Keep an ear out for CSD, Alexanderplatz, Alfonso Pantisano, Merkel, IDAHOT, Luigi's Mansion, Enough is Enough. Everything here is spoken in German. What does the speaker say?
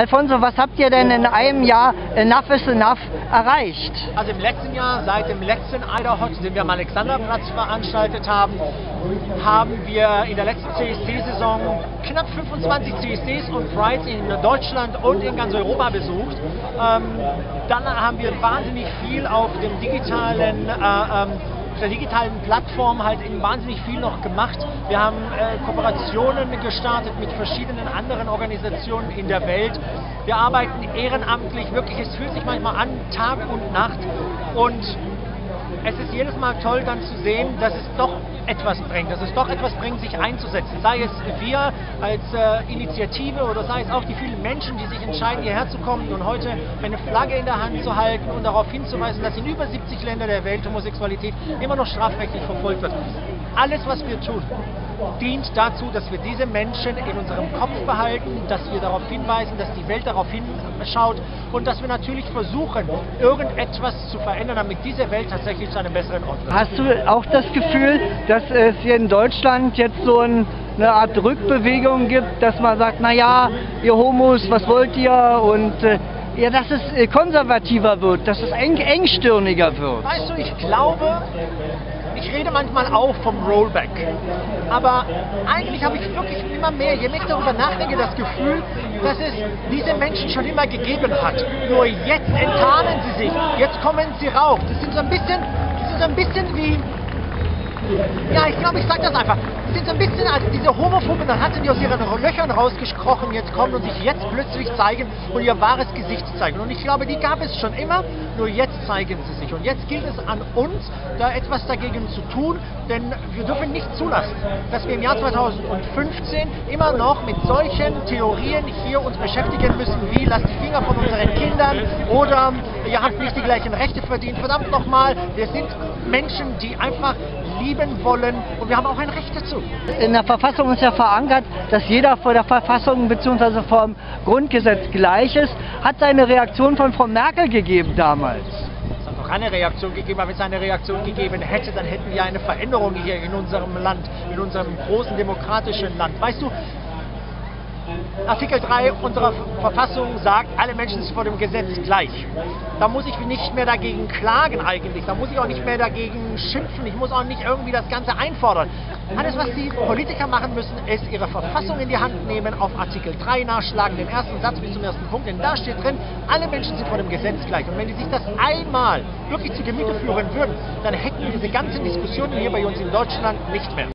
Alfonso, was habt ihr denn in einem Jahr Enough is Enough erreicht? Also im letzten Jahr, seit dem letzten IDAHOT, den wir am Alexanderplatz veranstaltet haben, haben wir in der letzten CSD-Saison knapp 25 CSDs und Prides in Deutschland und in ganz Europa besucht. Dann haben wir wahnsinnig viel auf dem digitalen der digitalen Plattform halt eben wahnsinnig viel noch gemacht. Wir haben Kooperationen gestartet mit verschiedenen anderen Organisationen in der Welt. Wir arbeiten ehrenamtlich, wirklich, es fühlt sich manchmal an, Tag und Nacht. Und es ist jedes Mal toll dann zu sehen, dass es doch etwas bringt, sich einzusetzen. Sei es wir als Initiative oder sei es auch die vielen Menschen, die sich entscheiden, hierher zu kommen und heute eine Flagge in der Hand zu halten und darauf hinzuweisen, dass in über 70 Ländern der Welt Homosexualität immer noch strafrechtlich verfolgt wird. Alles, was wir tun, dient dazu, dass wir diese Menschen in unserem Kopf behalten, dass wir darauf hinweisen, dass die Welt darauf hinschaut und dass wir natürlich versuchen, irgendetwas zu verändern, damit diese Welt tatsächlich zu einem besseren Ort wird. Hast du auch das Gefühl, dass es hier in Deutschland jetzt so eine Art Rückbewegung gibt, dass man sagt, naja, ihr Homos, was wollt ihr? Und ja, dass es konservativer wird, dass es engstirniger wird. Weißt du, ich glaube, ich rede manchmal auch vom Rollback. Aber eigentlich habe ich wirklich immer mehr, je mehr ich darüber nachdenke, das Gefühl, dass es diese Menschen schon immer gegeben hat. Nur jetzt enttarnen sie sich, jetzt kommen sie rauf. Das ist so ein bisschen wie... Ja, ich glaube, ich sage das einfach. Es sind so ein bisschen, als diese Homophoben, dann hatten die aus ihren Löchern rausgekrochen, jetzt kommen und sich jetzt plötzlich zeigen und ihr wahres Gesicht zeigen. Und ich glaube, die gab es schon immer, nur jetzt zeigen sie sich. Und jetzt gilt es an uns, da etwas dagegen zu tun, denn wir dürfen nicht zulassen, dass wir im Jahr 2015 immer noch mit solchen Theorien hier uns beschäftigen müssen, wie lasst die Finger von unseren Kindern oder ihr habt nicht die gleichen Rechte verdient. Verdammt nochmal, wir sind Menschen, die einfach lieben wollen und wir haben auch ein Recht dazu. In der Verfassung ist ja verankert, dass jeder vor der Verfassung bzw. vor dem Grundgesetz gleich ist. Hat es eine Reaktion von Frau Merkel gegeben damals? Es hat doch eine Reaktion gegeben, aber wenn es eine Reaktion gegeben hätte, dann hätten wir eine Veränderung hier in unserem Land, in unserem großen demokratischen Land. Weißt du, Artikel 3 unserer Verfassung sagt, alle Menschen sind vor dem Gesetz gleich. Da muss ich nicht mehr dagegen klagen eigentlich, da muss ich auch nicht mehr dagegen schimpfen, ich muss auch nicht irgendwie das Ganze einfordern. Alles, was die Politiker machen müssen, ist ihre Verfassung in die Hand nehmen, auf Artikel 3 nachschlagen, den ersten Satz bis zum ersten Punkt, denn da steht drin, alle Menschen sind vor dem Gesetz gleich. Und wenn die sich das einmal wirklich zu Gemüte führen würden, dann hätten wir diese ganzen Diskussionen hier bei uns in Deutschland nicht mehr.